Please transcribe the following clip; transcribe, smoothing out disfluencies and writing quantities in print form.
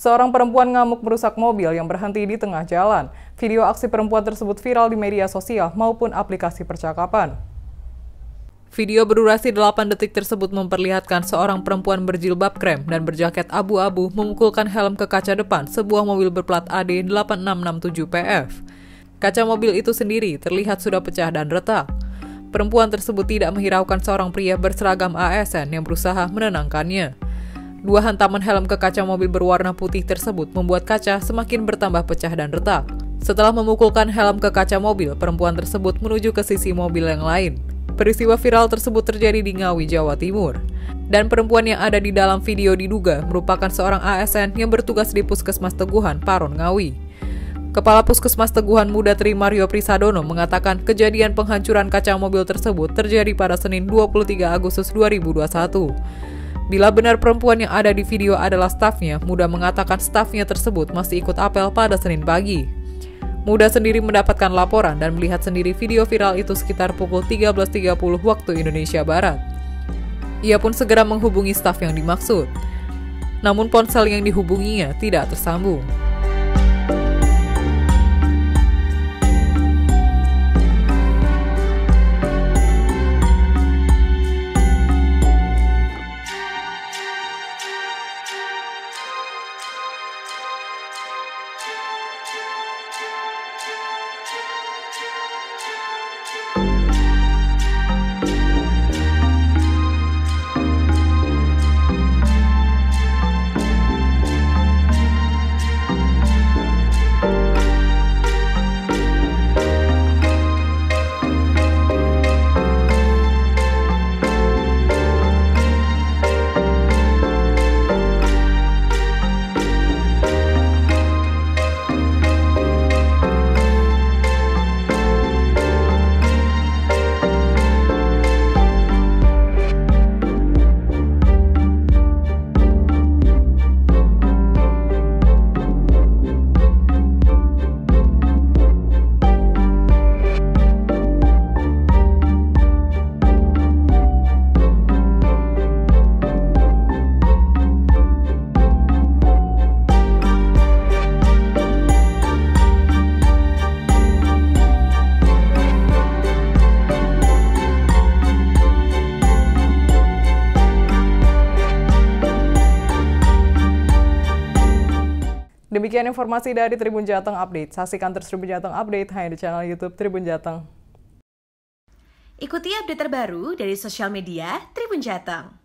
Seorang perempuan ngamuk merusak mobil yang berhenti di tengah jalan. Video aksi perempuan tersebut viral di media sosial maupun aplikasi percakapan. Video berdurasi 8 detik tersebut memperlihatkan seorang perempuan berjilbab krem dan berjaket abu-abu memukulkan helm ke kaca depan sebuah mobil berplat AD 8667 PF. Kaca mobil itu sendiri terlihat sudah pecah dan retak. Perempuan tersebut tidak menghiraukan seorang pria berseragam ASN yang berusaha menenangkannya. Dua hantaman helm ke kaca mobil berwarna putih tersebut membuat kaca semakin bertambah pecah dan retak. Setelah memukulkan helm ke kaca mobil, perempuan tersebut menuju ke sisi mobil yang lain. Peristiwa viral tersebut terjadi di Ngawi, Jawa Timur. Dan perempuan yang ada di dalam video diduga merupakan seorang ASN yang bertugas di Puskesmas Teguhan, Paron Ngawi. Kepala Puskesmas Teguhan Muda Tri Mario Prisadono mengatakan kejadian penghancuran kaca mobil tersebut terjadi pada Senin 23 Agustus 2021. Bila benar perempuan yang ada di video adalah stafnya, Muda mengatakan stafnya tersebut masih ikut apel pada Senin pagi. Muda sendiri mendapatkan laporan dan melihat sendiri video viral itu sekitar pukul 13.30 waktu Indonesia Barat. Ia pun segera menghubungi staf yang dimaksud. Namun ponsel yang dihubunginya tidak tersambung. Demikian informasi dari Tribun Jateng Update. Saksikan terus Tribun Jateng Update hanya di channel YouTube Tribun Jateng. Ikuti update terbaru dari sosial media Tribun Jateng.